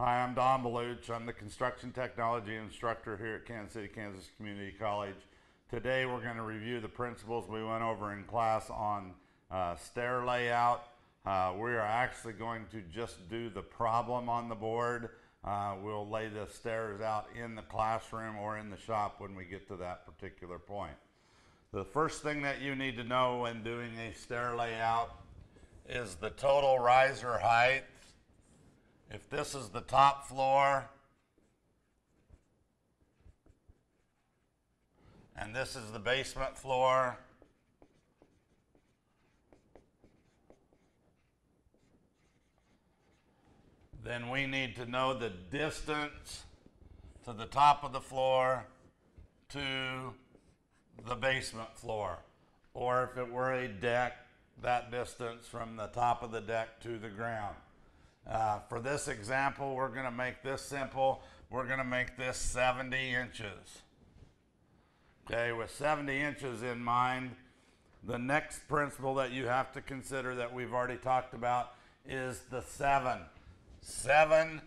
Hi, I'm Don Baluch. I'm the construction technology instructor here at Kansas City, Kansas Community College. Today we're going to review the principles we went over in class on stair layout. We are actually going to just do the problem on the board. We'll lay the stairs out in the classroom or in the shop when we get to that particular point. The first thing that you need to know when doing a stair layout is the total riser height. If this is the top floor and this is the basement floor, then we need to know the distance to the top of the floor to the basement floor, or if it were a deck, that distance from the top of the deck to the ground. For this example, we're going to make this simple. We're going to make this 70 inches. Okay, with 70 inches in mind, the next principle that you have to consider that we've already talked about is the 7. 7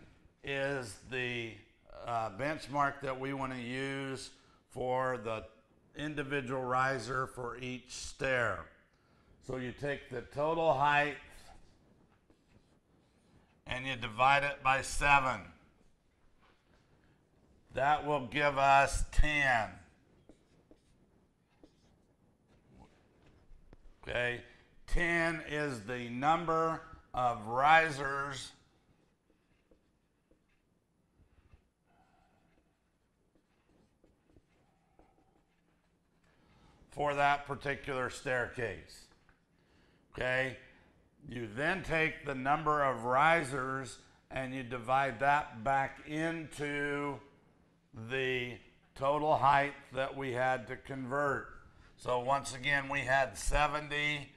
is the benchmark that we want to use for the individual riser for each stair. So you take the total height and you divide it by 7. That will give us 10. Okay, 10 is the number of risers for that particular staircase. Okay, you then take the number of risers and you divide that back into the total height that we had to convert. So once again, we had 70,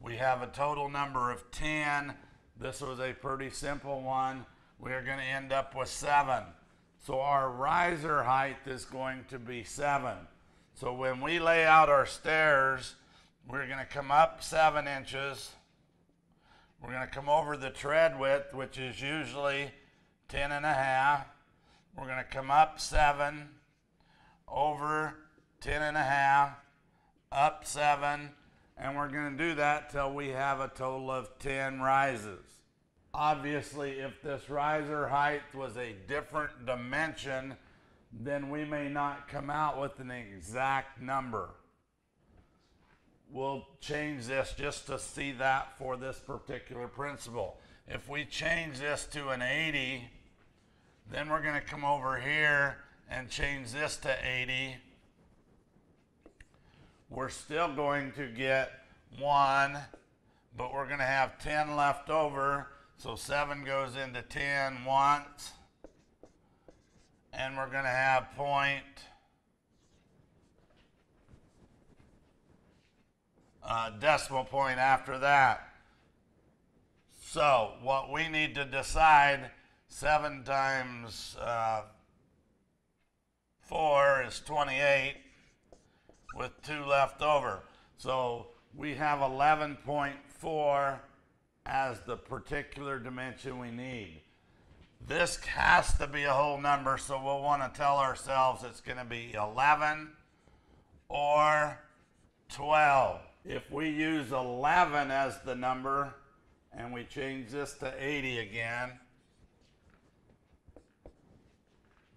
we have a total number of 10. This was a pretty simple one. We are going to end up with 7. So our riser height is going to be 7. So when we lay out our stairs, we're going to come up 7 inches. We're going to come over the tread width, which is usually 10.5. We're going to come up 7, over 10.5, up 7, and we're going to do that till we have a total of 10 rises. Obviously, if this riser height was a different dimension, then we may not come out with an exact number. We'll change this just to see that for this particular principle. If we change this to an 80, then we're going to come over here and change this to 80. We're still going to get 1, but we're going to have 10 left over. So 7 goes into 10 once, and we're going to have 0.5 decimal point after that. So what we need to decide, 7 times 4 is 28 with 2 left over. So we have 11.4 as the particular dimension we need. This has to be a whole number, so we'll want to tell ourselves it's going to be 11 or 12. If we use 11 as the number and we change this to 80 again,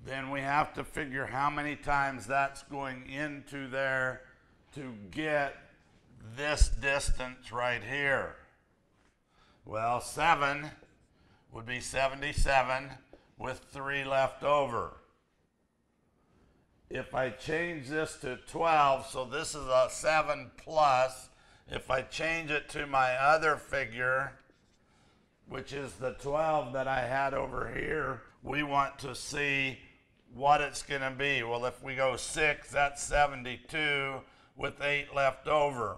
then we have to figure how many times that's going into there to get this distance right here. Well, 7 would be 77 with 3 left over. If I change this to 12, so this is a 7 plus. If I change it to my other figure, which is the 12 that I had over here, we want to see what it's going to be. Well, if we go 6, that's 72 with 8 left over.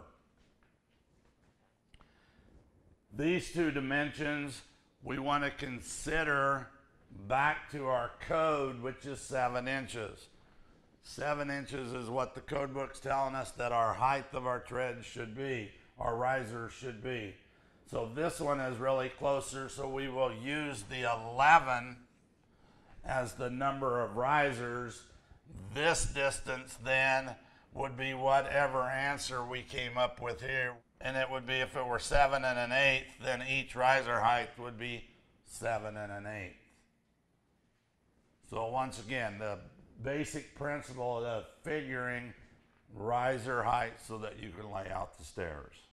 These two dimensions we want to consider back to our code, which is 7 inches. 7 inches is what the code book's telling us that our height of our tread should be, our riser should be. So this one is really closer, so we will use the 11 as the number of risers, this distance then would be whatever answer we came up with here. And it would be, if it were 7 1/8, then each riser height would be 7 1/8. So once again, the basic principle of figuring riser height so that you can lay out the stairs.